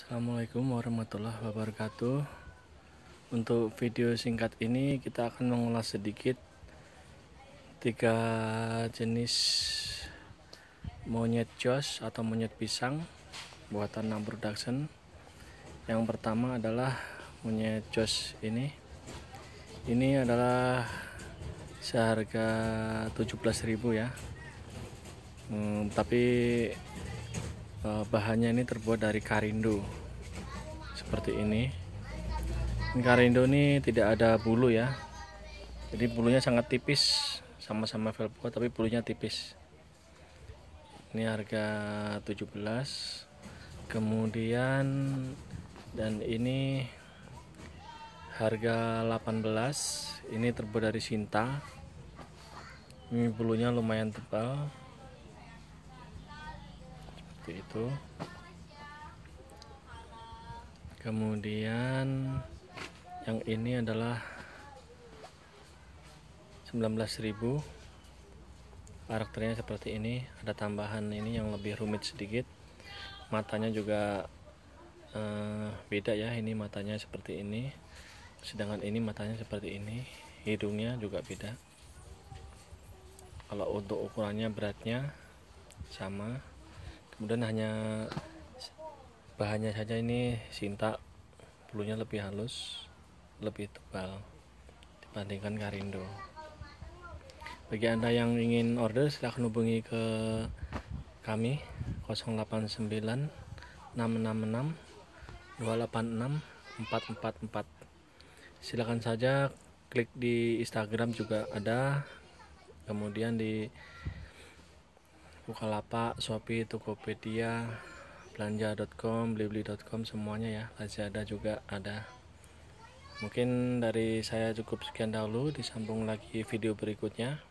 Assalamualaikum warahmatullahi wabarakatuh. Untuk video singkat ini kita akan mengulas sedikit 3 jenis monyet jos atau monyet pisang buatan NAAM Production. Yang pertama adalah monyet jos ini adalah seharga 17.000 ya. Tapi bahannya ini terbuat dari karindo seperti ini. Karindo ini tidak ada bulu ya, jadi bulunya sangat tipis, sama-sama Velboa tapi bulunya tipis. Ini harga 17. Kemudian dan ini harga 18. Ini terbuat dari sinta, ini bulunya lumayan tebal itu. Kemudian yang ini adalah 19.000. karakternya seperti ini, ada tambahan ini yang lebih rumit sedikit. Matanya juga beda ya, ini matanya seperti ini, sedangkan ini matanya seperti ini. Hidungnya juga beda. Kalau untuk ukurannya, beratnya sama. Kemudian hanya bahannya saja, ini sinta, bulunya lebih halus, lebih tebal dibandingkan karindo. Bagi Anda yang ingin order silahkan hubungi ke kami 089 666 286 444. Silahkan saja klik di Instagram juga ada, kemudian di Bukalapak, Shopee, Tokopedia, belanja.com, blibli.com, semuanya ya, Lazada juga ada. Mungkin dari saya cukup sekian dahulu, disambung lagi video berikutnya.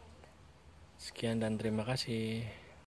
Sekian dan terima kasih.